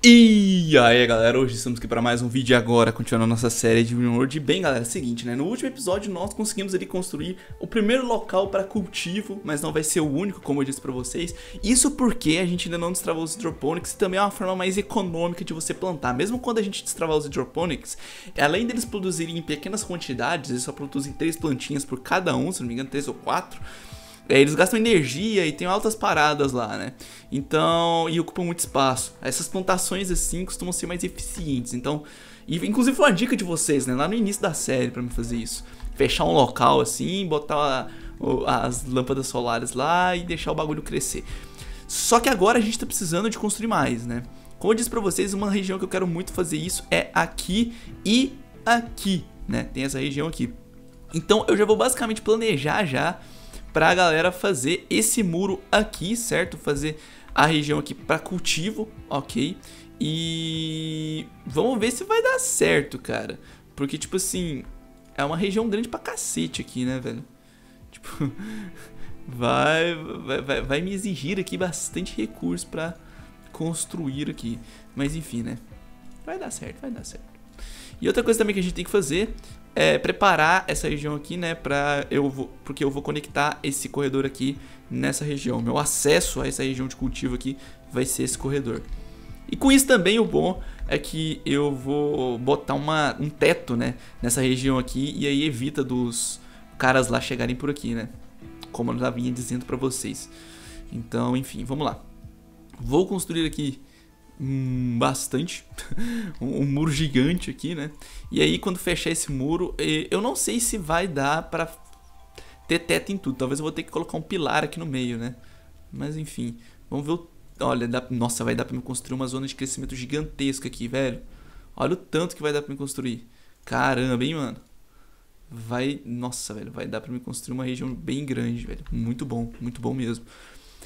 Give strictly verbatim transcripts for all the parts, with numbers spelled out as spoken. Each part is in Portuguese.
E aí galera, hoje estamos aqui para mais um vídeo agora, continuando a nossa série de RimWorld. E bem galera, é o seguinte, né, no último episódio nós conseguimos ali construir o primeiro local para cultivo, mas não vai ser o único, como eu disse para vocês. Isso porque a gente ainda não destravou os hidroponics, e também é uma forma mais econômica de você plantar. Mesmo quando a gente destravar os hidroponics, além deles produzirem em pequenas quantidades, eles só produzem três plantinhas por cada um, se não me engano três ou quatro. É, eles gastam energia e tem altas paradas lá, né? Então, e ocupam muito espaço. Essas plantações assim costumam ser mais eficientes. Então, e, inclusive foi uma dica de vocês, né? Lá no início da série pra me fazer isso. Fechar um local assim, botar a, as lâmpadas solares lá e deixar o bagulho crescer. Só que agora a gente tá precisando de construir mais, né? Como eu disse pra vocês, uma região que eu quero muito fazer isso é aqui e aqui, né? Tem essa região aqui. Então eu já vou basicamente planejar já pra galera fazer esse muro aqui, certo? Fazer a região aqui pra cultivo, ok? E vamos ver se vai dar certo, cara. Porque, tipo assim, é uma região grande pra cacete aqui, né, velho? Tipo, vai, vai, vai, vai me exigir aqui bastante recurso pra construir aqui. Mas, enfim, né? Vai dar certo, vai dar certo. E outra coisa também que a gente tem que fazer é preparar essa região aqui, né, pra eu vou, porque eu vou conectar esse corredor aqui nessa região. Meu acesso a essa região de cultivo aqui vai ser esse corredor. E com isso também o bom é que eu vou botar uma, um teto, né, nessa região aqui. E aí evita dos caras lá chegarem por aqui, né, como eu já vinha dizendo pra vocês. Então, enfim, vamos lá. Vou construir aqui bastante um, um muro gigante aqui, né? E aí quando fechar esse muro, eu não sei se vai dar pra ter teto em tudo. Talvez eu vou ter que colocar um pilar aqui no meio, né? Mas enfim, vamos ver o... Olha, dá... nossa, vai dar pra me construir uma zona de crescimento gigantesca aqui, velho. Olha o tanto que vai dar pra me construir. Caramba, hein, mano. Vai... Nossa, velho, vai dar pra me construir uma região bem grande, velho. Muito bom, muito bom mesmo.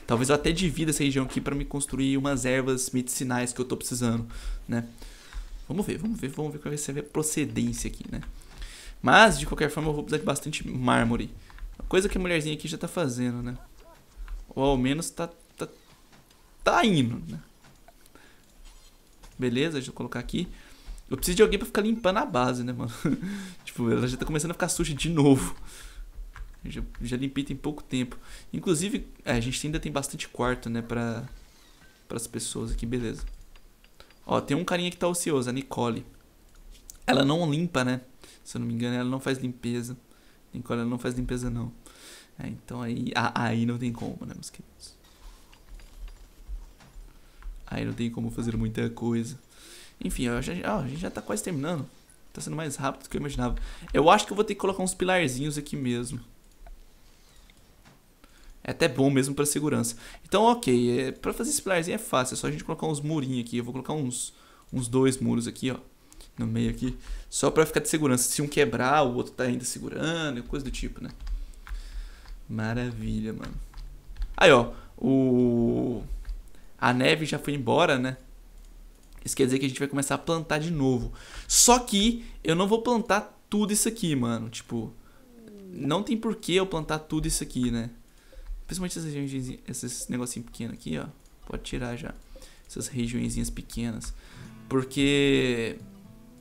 Talvez eu até divida essa região aqui pra me construir umas ervas medicinais que eu tô precisando, né? Vamos ver, vamos ver, vamos ver qual vai ser a procedência aqui, né? Mas, de qualquer forma, eu vou precisar de bastante mármore. Coisa que a mulherzinha aqui já tá fazendo, né? Ou ao menos tá, tá, tá indo, né? Beleza, deixa eu colocar aqui. Eu preciso de alguém pra ficar limpando a base, né, mano? Tipo, ela já tá começando a ficar suja de novo. Já, já limpei tem pouco tempo. Inclusive, é, a gente ainda tem bastante quarto, né, pra, pras pessoas aqui, beleza. Ó, tem um carinha que tá ocioso, a Nicole. Ela não limpa, né? Se eu não me engano, ela não faz limpeza. Nicole, ela não faz limpeza, não. É, então aí, a, aí não tem como, né, meus queridos. Aí não tem como fazer muita coisa. Enfim, ó, já, ó, a gente já tá quase terminando. Tá sendo mais rápido do que eu imaginava. Eu acho que eu vou ter que colocar uns pilarzinhos aqui mesmo. É até bom mesmo pra segurança. Então, ok, é, pra fazer esse pilarzinho é fácil. É só a gente colocar uns murinhos aqui. Eu vou colocar uns, uns dois muros aqui, ó. No meio aqui. Só pra ficar de segurança. Se um quebrar, o outro tá ainda segurando. Coisa do tipo, né? Maravilha, mano. Aí, ó. O... A neve já foi embora, né? Isso quer dizer que a gente vai começar a plantar de novo. Só que eu não vou plantar tudo isso aqui, mano. Tipo, não tem porquê eu plantar tudo isso aqui, né? Principalmente essas regiões, esses negocinhos pequenos aqui, ó. Pode tirar já. Essas regiõezinhas pequenas. Porque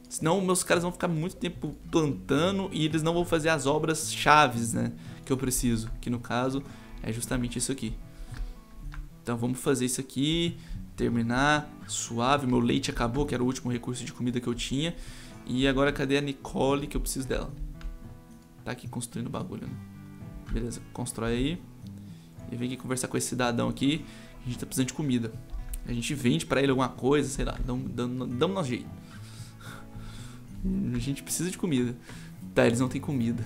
senão meus caras vão ficar muito tempo plantando e eles não vão fazer as obras chaves, né? Que eu preciso. Que no caso é justamente isso aqui. Então vamos fazer isso aqui. Terminar. Suave. Meu leite acabou, que era o último recurso de comida que eu tinha. E agora cadê a Nicole, que eu preciso dela? Tá aqui construindo o bagulho, né? Beleza. Constrói aí. E vem aqui conversar com esse cidadão aqui. A gente tá precisando de comida. A gente vende pra ele alguma coisa, sei lá. Dá um nosso jeito. A gente precisa de comida. Tá, eles não têm comida.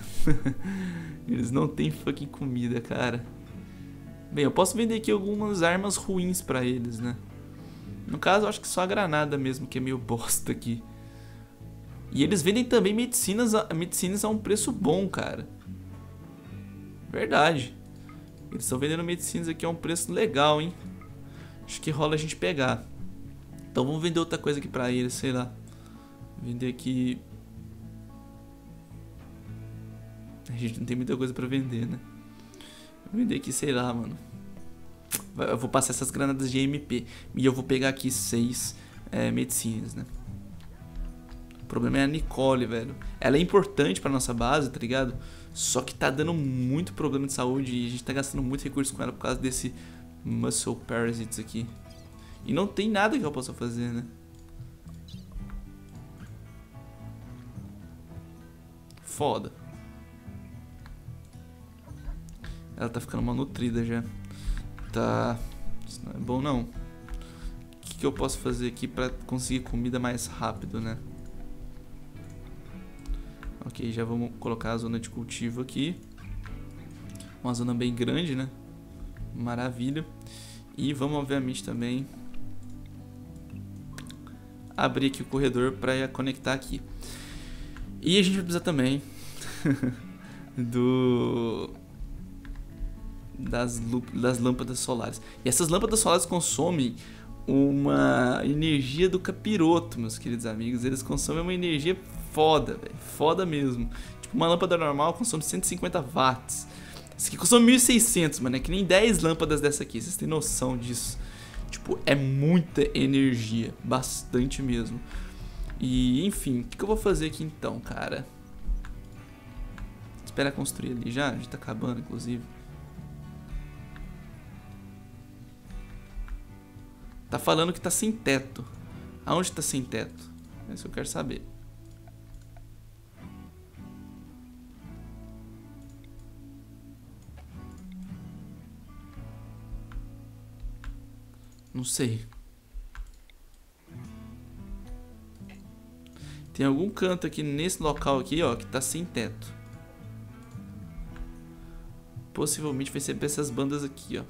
Eles não têm fucking comida, cara. Bem, eu posso vender aqui algumas armas ruins pra eles, né? No caso, eu acho que só a granada mesmo, que é meio bosta aqui. E eles vendem também medicinas a, medicinas a um preço bom, cara. Verdade. Eles estão vendendo medicinas aqui a um preço legal, hein? Acho que rola a gente pegar. Então vamos vender outra coisa aqui pra eles, sei lá. Vender aqui... A gente não tem muita coisa pra vender, né? Vou vender aqui, sei lá, mano. Eu vou passar essas granadas de M P. E eu vou pegar aqui seis é, medicinas, né? O problema é a Nicole, velho. Ela é importante pra nossa base, tá ligado? Só que tá dando muito problema de saúde e a gente tá gastando muito recurso com ela por causa desse Muscle Parasites aqui. E não tem nada que eu possa fazer, né? Foda. Ela tá ficando malnutrida já. Tá. Isso não é bom, não. O que, que eu posso fazer aqui pra conseguir comida mais rápido, né? Ok, já vamos colocar a zona de cultivo aqui. Uma zona bem grande, né? Maravilha. E vamos, obviamente, também abrir aqui o corredor pra conectar aqui. E a gente vai precisar também do... Das, das lâmpadas solares. E essas lâmpadas solares consomem uma energia do capiroto, meus queridos amigos. Eles consomem uma energia foda, velho. Foda mesmo. Tipo, uma lâmpada normal consome cento e cinquenta watts. Essa aqui consome mil e seiscentos, mano. É que nem dez lâmpadas dessa aqui. Vocês têm noção disso? Tipo, é muita energia. Bastante mesmo. E, enfim, o que, que eu vou fazer aqui então, cara? Espera construir ali já. A gente tá acabando, inclusive. Tá falando que tá sem teto. Aonde tá sem teto? É isso que eu quero saber. Não sei. Tem algum canto aqui nesse local aqui, ó, que tá sem teto. Possivelmente vai ser pra essas bandas aqui, ó.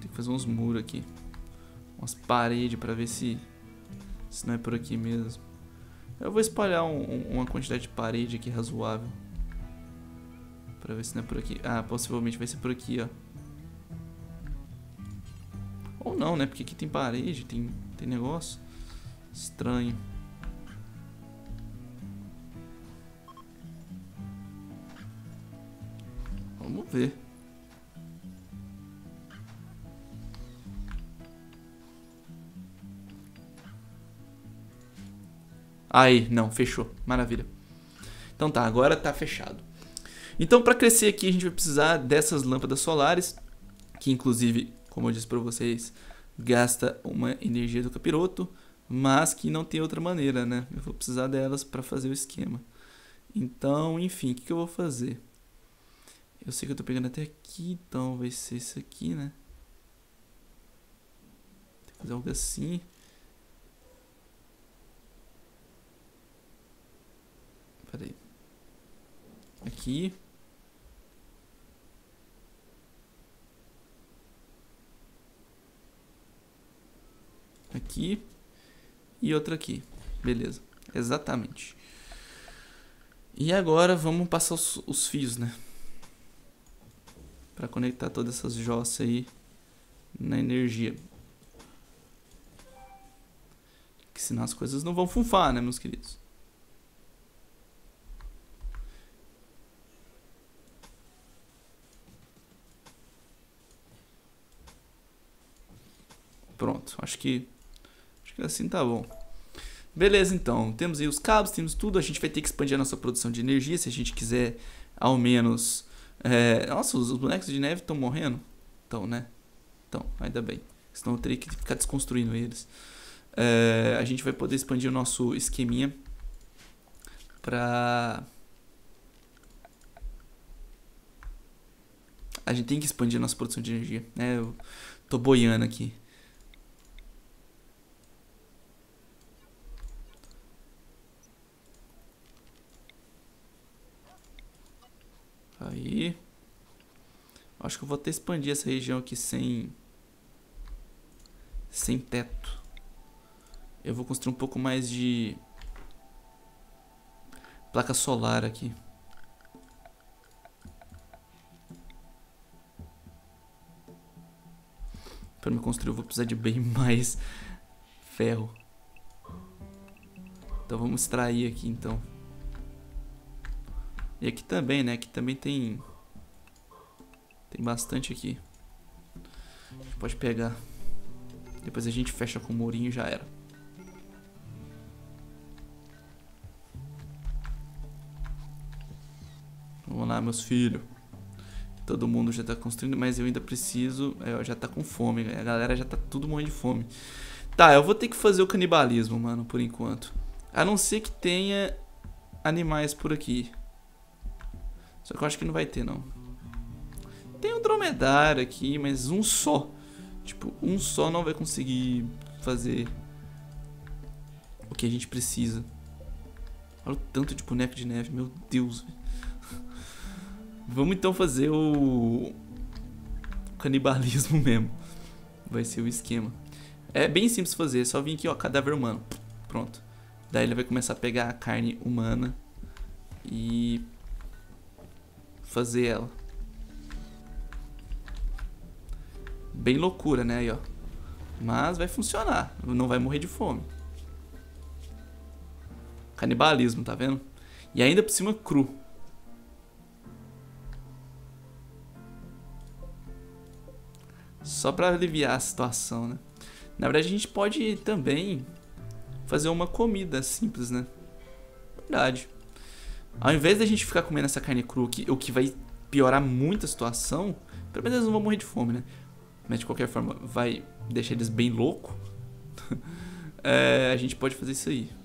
Tem que fazer uns muros aqui. Umas paredes pra ver se, se não é por aqui mesmo. Eu vou espalhar um, um, uma quantidade de parede aqui razoável. Pra ver se não é por aqui. Ah, possivelmente vai ser por aqui, ó. Ou não, né? Porque aqui tem parede, tem, tem negócio. Estranho. Vamos ver. Aí, não, fechou. Maravilha. Então tá, agora tá fechado. Então pra crescer aqui a gente vai precisar dessas lâmpadas solares. Que inclusive... Como eu disse pra vocês, gasta uma energia do capiroto, mas que não tem outra maneira, né? Eu vou precisar delas pra fazer o esquema. Então, enfim, o que, que eu vou fazer? Eu sei que eu tô pegando até aqui, então vai ser isso aqui, né? Tem que fazer algo assim. Peraí. Aqui. Aqui e outra aqui. Beleza, exatamente. E agora vamos passar os, os fios, né? Pra conectar todas essas jossas aí na energia. Que senão as coisas não vão funfar, né, meus queridos? Pronto, acho que... assim tá bom. Beleza, então. Temos aí os cabos, temos tudo. A gente vai ter que expandir a nossa produção de energia se a gente quiser ao menos... É... Nossa, os bonecos de neve estão morrendo? Estão, né? Então, ainda bem. Senão eu teria que ficar desconstruindo eles. É... A gente vai poder expandir o nosso esqueminha pra... A gente tem que expandir a nossa produção de energia, né? Eu tô boiando aqui. Aí, acho que eu vou até expandir essa região aqui sem sem teto. Eu vou construir um pouco mais de placa solar aqui. Para me construir eu vou precisar de bem mais ferro. Então vamos extrair aqui então. E aqui também, né? Aqui também tem... Tem bastante aqui. gente pode pegar. Depois a gente fecha com o murinho e já era. Vamos lá, meus filhos. Todo mundo já tá construindo, mas eu ainda preciso... Eu já tá com fome, a galera já tá tudo morrendo de fome. Tá, eu vou ter que fazer o canibalismo, mano, por enquanto. A não ser que tenha animais por aqui. Só que eu acho que não vai ter, não. Tem um dromedário aqui, mas um só. Tipo, um só não vai conseguir fazer o que a gente precisa. Olha o tanto de boneco de neve, meu Deus, velho. Vamos então fazer o... o canibalismo mesmo. Vai ser o esquema. É bem simples fazer, é só vir aqui, ó, cadáver humano. Pronto. Daí ele vai começar a pegar a carne humana e fazer ela. Bem loucura, né, aí, ó. Mas vai funcionar, não vai morrer de fome. Canibalismo, tá vendo? E ainda por cima cru. Só pra aliviar a situação, né? Na verdade, a gente pode também fazer uma comida simples, né? Verdade. Ao invés da gente ficar comendo essa carne crua, que, o que vai piorar muito a situação, pelo menos eles não vão morrer de fome, né? Mas de qualquer forma, vai deixar eles bem loucos. É, a gente pode fazer isso aí.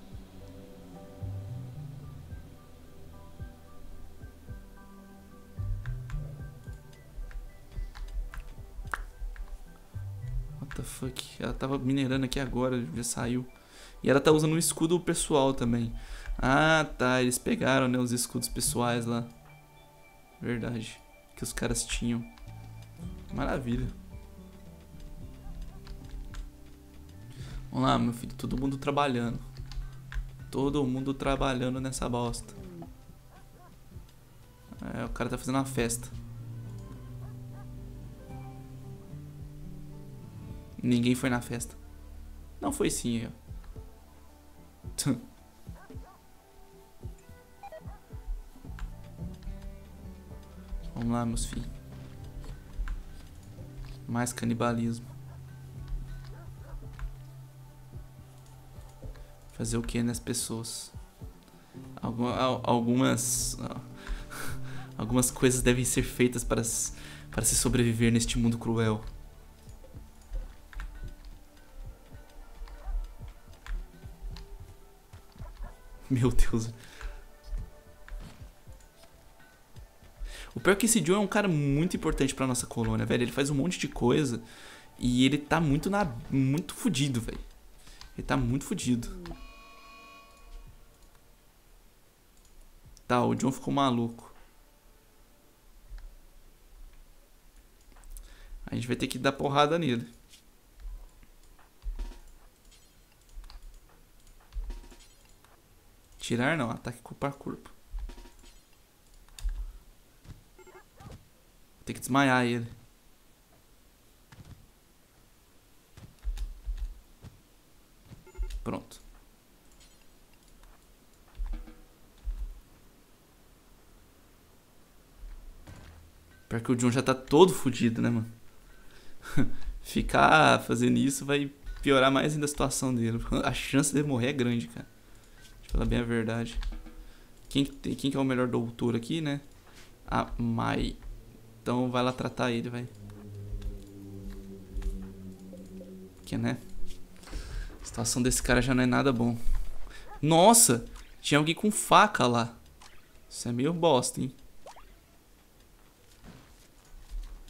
Fuck. Ela tava minerando aqui agora, já saiu. E ela tá usando um escudo pessoal também. Ah, tá, eles pegaram, né, os escudos pessoais lá. Verdade, que os caras tinham. Maravilha. Vamos lá, meu filho, todo mundo trabalhando. Todo mundo trabalhando nessa bosta. É, o cara tá fazendo uma festa. Ninguém foi na festa. Não foi sim, ó. Vamos lá, meus filhos. Mais canibalismo. Fazer o que nas pessoas? Algum, algumas... Algumas coisas devem ser feitas para, para se sobreviver neste mundo cruel. Meu Deus. O pior é que esse John é um cara muito importante pra nossa colônia, velho. Ele faz um monte de coisa e ele tá muito na... muito fudido, velho. Ele tá muito fudido. Tá, o John ficou maluco. A gente vai ter que dar porrada nele. Tirar não, ataque corpo a corpo. Vou ter que desmaiar ele. Pronto. Pior que o John já tá todo fodido, né, mano? Ficar fazendo isso vai piorar mais ainda a situação dele. A chance dele morrer é grande, cara. Fala bem a verdade. Quem, quem que é o melhor doutor aqui, né? A Mai. Então vai lá tratar ele, vai. Que, né? A situação desse cara já não é nada bom. Nossa! Tinha alguém com faca lá. Isso é meio bosta, hein?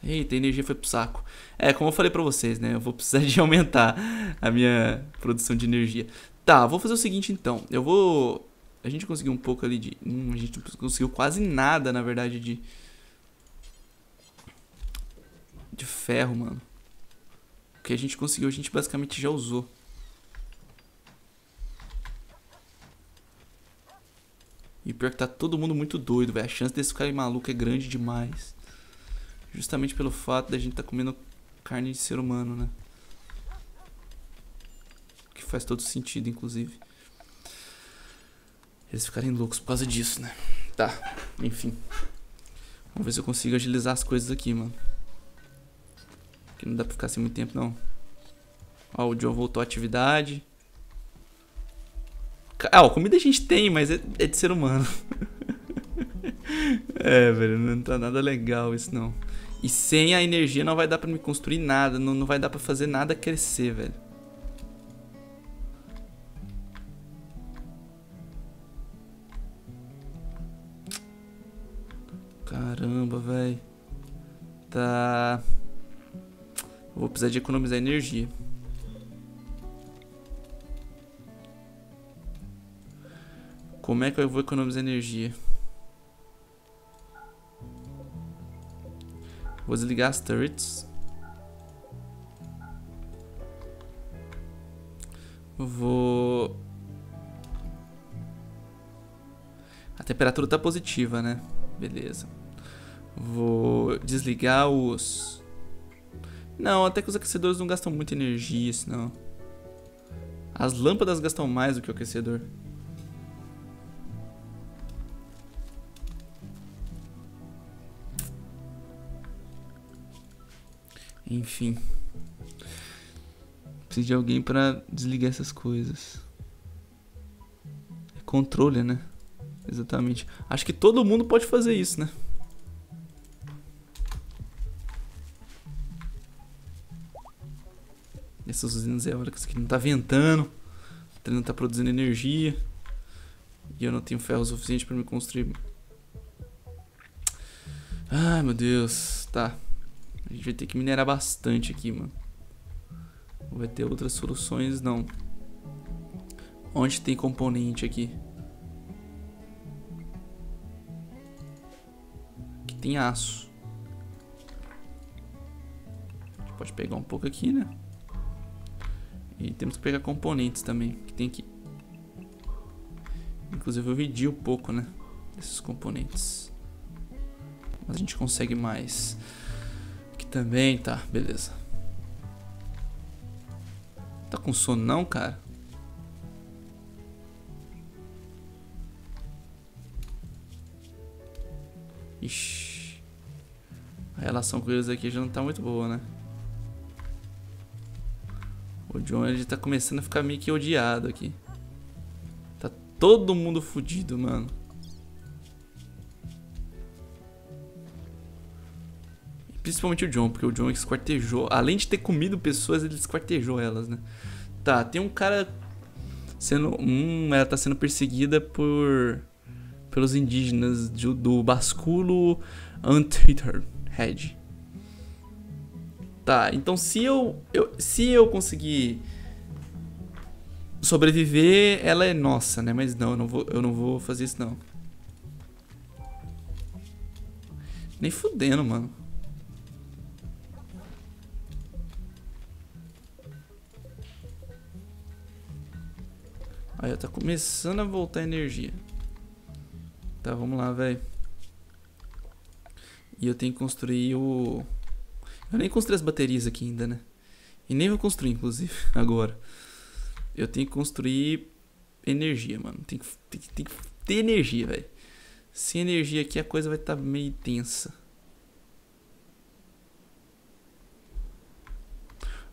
Eita, a energia foi pro saco. É, como eu falei pra vocês, né? Eu vou precisar de aumentar a minha produção de energia. Tá, vou fazer o seguinte então, eu vou... A gente conseguiu um pouco ali de... Hum, a gente conseguiu quase nada, na verdade, de... De ferro, mano. O que a gente conseguiu, a gente basicamente já usou. E pior que tá todo mundo muito doido, velho. A chance desse cara maluco é grande demais. Justamente pelo fato da gente tá comendo carne de ser humano, né? Faz todo sentido, inclusive. Eles ficarem loucos por causa disso, né? Tá, enfim. Vamos ver se eu consigo agilizar as coisas aqui, mano. Aqui não dá pra ficar assim muito tempo, não. Ó, o John voltou à atividade. Ah, ó, comida a gente tem, mas é, é de ser humano. É, velho, não tá nada legal isso, não. E sem a energia não vai dar pra me construir nada. Não, não vai dar pra fazer nada crescer, velho. Caramba, velho. Tá... Eu vou precisar de economizar energia. Como é que eu vou economizar energia? Vou desligar as turrets. Vou... A temperatura tá positiva, né? Beleza. Vou desligar os... Não, até que os aquecedores não gastam muita energia, senão... As lâmpadas gastam mais do que o aquecedor. Enfim. Preciso de alguém pra desligar essas coisas. É controle, né? Exatamente. Acho que todo mundo pode fazer isso, né? Essas usinas eólicas aqui não tá ventando. O trem não tá produzindo energia. E eu não tenho ferro suficiente pra me construir. Ai, meu Deus. Tá. A gente vai ter que minerar bastante aqui, mano. Não vai ter outras soluções, não. Onde tem componente aqui? Aqui tem aço. A gente pode pegar um pouco aqui, né? E temos que pegar componentes também, que tem aqui. Inclusive eu vedi um pouco, né? Desses componentes. Mas a gente consegue mais. Também, tá, beleza. Tá com sono não, cara? Ixi. A relação com eles aqui já não tá muito boa, né? O John, ele tá começando a ficar meio que odiado aqui. Tá todo mundo fudido, mano. Principalmente o John, porque o John esquartejou. Além de ter comido pessoas, ele esquartejou elas, né? Tá, tem um cara sendo... Hum, ela tá sendo perseguida por... Pelos indígenas do, do Basculo Anteater Head. Tá, então se eu, eu... Se eu conseguir... Sobreviver, ela é nossa, né? Mas não, eu não vou, eu não vou fazer isso, não. Nem fudendo, mano. Aí, tá começando a voltar energia. Tá, vamos lá, velho. E eu tenho que construir o... Eu nem construí as baterias aqui ainda, né? E nem vou construir, inclusive, agora. Eu tenho que construir energia, mano. Tem que, tem que, tem que ter energia, velho. Sem energia aqui a coisa vai estar tá meio tensa.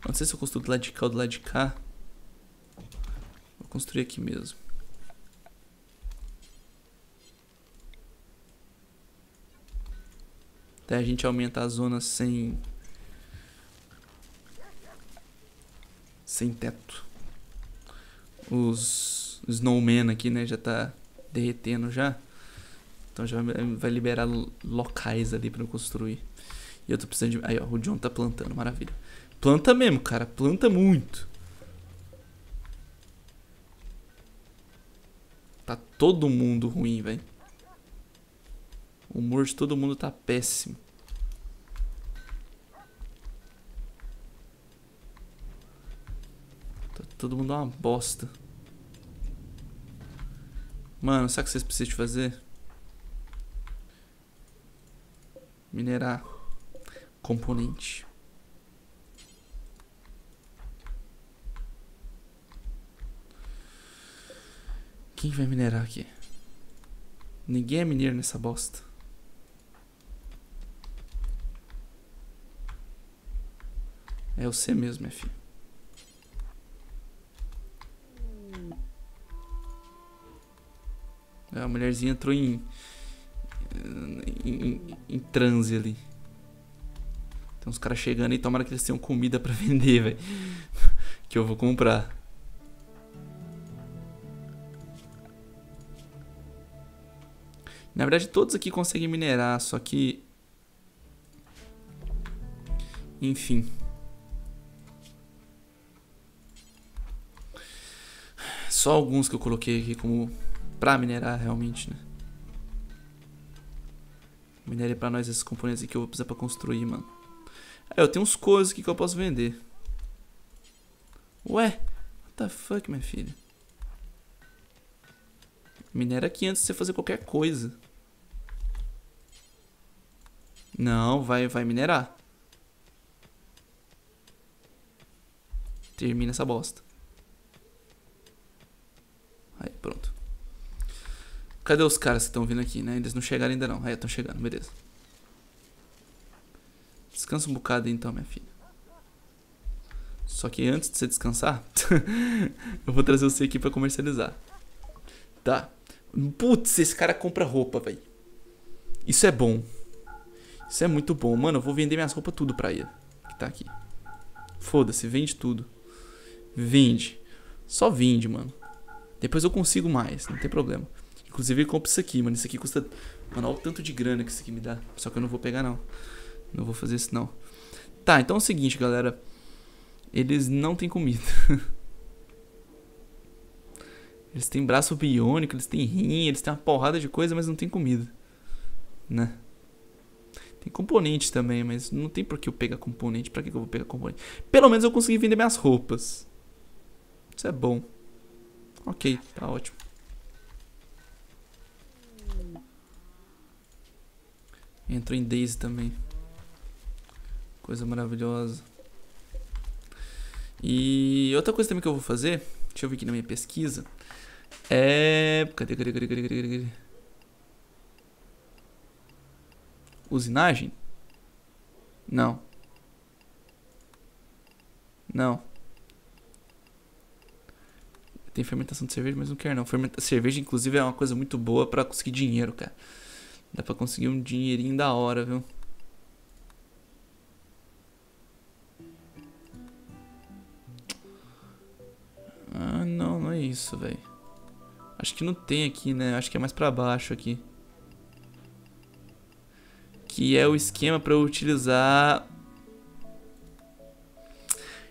Não sei se eu construo do lado de cá ou do lado de cá. Construir aqui mesmo. Até a gente aumentar a zona sem... Sem teto. Os snowmen aqui, né? Já tá derretendo já. Então já vai liberar locais ali pra eu construir. E eu tô precisando de... Aí, ó. O John tá plantando. Maravilha. Planta mesmo, cara. Planta muito. Tá todo mundo ruim, velho. O humor de todo mundo tá péssimo. Tá todo mundo uma bosta. Mano, sabe o que vocês precisam de fazer? Minerar componente. Quem vai minerar aqui? Ninguém é mineiro nessa bosta. É você mesmo, minha filha. A mulherzinha entrou em, em, em, em transe ali. Tem uns caras chegando e tomara que eles tenham comida pra vender, velho. Que eu vou comprar. Na verdade, todos aqui conseguem minerar, só que... Enfim. Só alguns que eu coloquei aqui como... pra minerar, realmente, né? Minere pra nós esses componentes aqui que eu vou precisar pra construir, mano. Ah, eu tenho uns coisas aqui que eu posso vender. Ué? What the fuck, minha filha? Minera aqui antes de você fazer qualquer coisa. Não, vai, vai minerar. Termina essa bosta. Aí, pronto. Cadê os caras que estão vindo aqui, né? Eles não chegaram ainda não. Aí, estão chegando, beleza. Descansa um bocado aí, então, minha filha. Só que antes de você descansar, eu vou trazer você aqui pra comercializar. Tá. Putz, esse cara compra roupa, velho. Isso é bom. Isso é muito bom. Mano, eu vou vender minhas roupas tudo pra ele. Que tá aqui. Foda-se, vende tudo. Vende. Só vende, mano. Depois eu consigo mais, não tem problema. Inclusive eu compro isso aqui, mano. Isso aqui custa... Mano, olha o tanto de grana que isso aqui me dá. Só que eu não vou pegar, não. Não vou fazer isso, não. Tá, então é o seguinte, galera. Eles não têm comida. Eles têm braço biônico, eles têm rim, eles têm uma porrada de coisa, mas não tem comida, né? Tem componente também, mas não tem por que eu pegar componente. Pra que eu vou pegar componente? Pelo menos eu consegui vender minhas roupas. Isso é bom. Ok, tá ótimo. Entrou em Daisy também. Coisa maravilhosa. E outra coisa também que eu vou fazer... Deixa eu ver aqui na minha pesquisa. É... Cadê, cadê, cadê, cadê, cadê, cadê? Usinagem? Não. Não. Tem fermentação de cerveja, mas não quero não. Fermenta... Cerveja, inclusive, é uma coisa muito boa pra conseguir dinheiro, cara. Dá pra conseguir um dinheirinho da hora, viu? Ah, não, não é isso, velho. Acho que não tem aqui, né? Acho que é mais pra baixo aqui. Que é o esquema pra eu utilizar...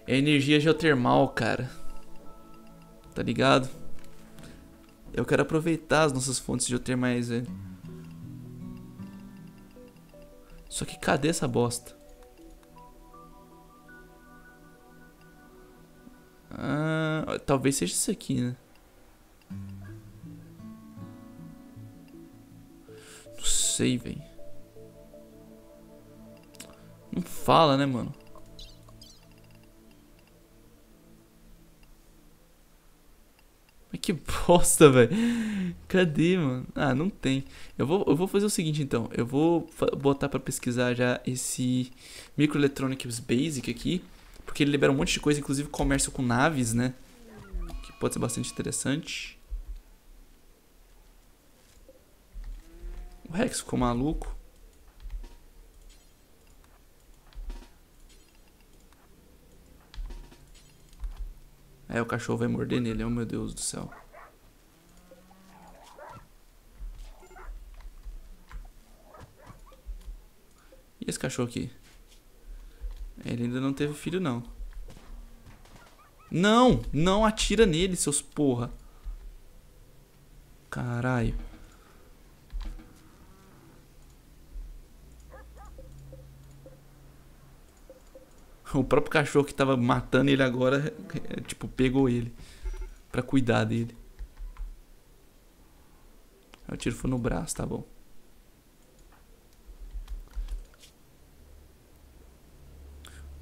É energia geotermal, cara. Tá ligado? Eu quero aproveitar as nossas fontes geotermais, velho. Só que cadê essa bosta? Ah, talvez seja isso aqui, né? Não sei, velho. Não fala, né, mano? Mas que bosta, velho. Cadê, mano? Ah, não tem. Eu vou, eu vou fazer o seguinte, então. Eu vou botar pra pesquisar já esse Microelectronics Basic aqui. Porque ele libera um monte de coisa, inclusive comércio com naves, né? Que pode ser bastante interessante. O Rex ficou maluco. Aí o cachorro vai morder nele, oh meu Deus do céu. E esse cachorro aqui? Ele ainda não teve filho, não. Não! Não atira nele, seus porra. Caralho. O próprio cachorro que tava matando ele agora, tipo, pegou ele pra cuidar dele. O tiro foi no braço, tá bom.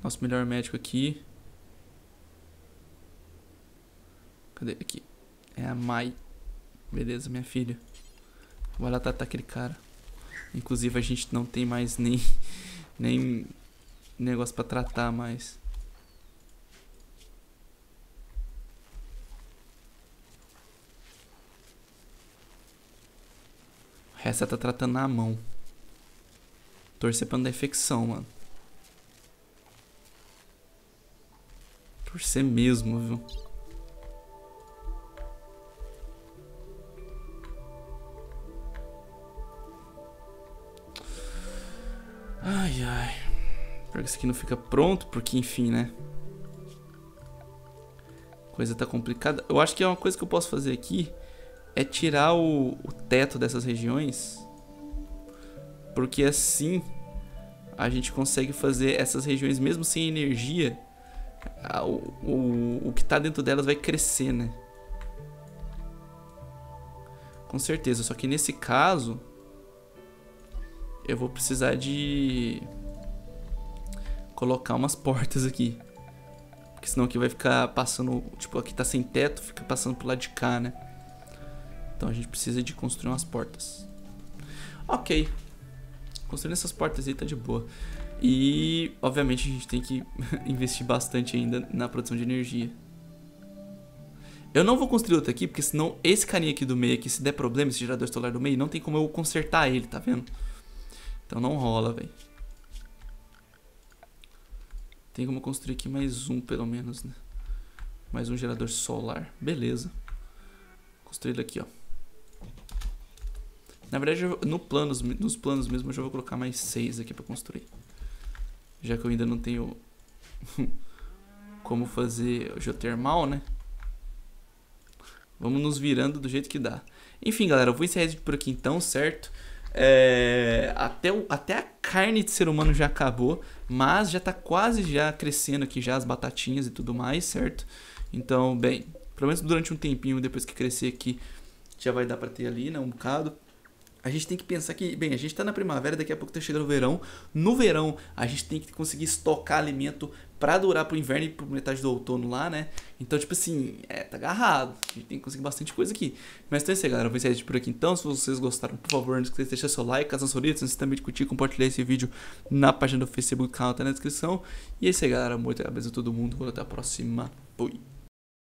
Nosso melhor médico aqui. Cadê? Aqui. É a Mai. Beleza, minha filha. Vai lá tratar aquele cara. Inclusive a gente não tem mais nem... Nem... Negócio pra tratar mais. O resto tá tratando na mão. Torcer pra não dar infecção, mano. Torcer mesmo, viu? Ai, ai. Pior que isso aqui não fica pronto, porque enfim, né? Coisa tá complicada. Eu acho que é uma coisa que eu posso fazer aqui é tirar o, o teto dessas regiões, porque assim a gente consegue fazer essas regiões mesmo sem energia. A, o, o, o que tá dentro delas vai crescer, né? Com certeza. Só que nesse caso eu vou precisar de colocar umas portas aqui, porque senão aqui vai ficar passando. Tipo, aqui tá sem teto, fica passando pro lado de cá, né? Então a gente precisa de construir umas portas. Ok. Construindo essas portas aí tá de boa. E obviamente a gente tem que investir bastante ainda na produção de energia. Eu não vou construir outro aqui, porque senão esse carinha aqui do meio aqui, se der problema, esse gerador solar do meio, não tem como eu consertar ele, tá vendo? Então não rola, velho. Tem como construir aqui mais um, pelo menos, né? Mais um gerador solar. Beleza. Construir ele aqui, ó. Na verdade, no planos, nos planos mesmo, eu já vou colocar mais seis aqui pra construir. Já que eu ainda não tenho como fazer geotermal, né? Vamos nos virando do jeito que dá. Enfim, galera, eu vou encerrar esse vídeo por aqui então, certo? É, até, o, até a carne de ser humano já acabou, mas já tá quase já crescendo aqui já as batatinhas e tudo mais, certo? Então, bem, pelo menos durante um tempinho, depois que crescer aqui, já vai dar pra ter ali, né, um bocado. A gente tem que pensar que, bem, a gente tá na primavera, daqui a pouco tá chegando o verão. No verão, a gente tem que conseguir estocar alimento pra durar pro inverno e pro metade do outono lá, né? Então, tipo assim, é, tá agarrado. A gente tem que conseguir bastante coisa aqui. Mas então é isso aí, galera. Eu vou encerrar por aqui então. Se vocês gostaram, por favor, não esqueça de deixar seu like, caso não sou inscrito, não esqueça também de curtir, compartilhar esse vídeo na página do Facebook, o canal tá na descrição. E é isso aí, galera. Muito obrigado a todo mundo. Até a próxima. Fui.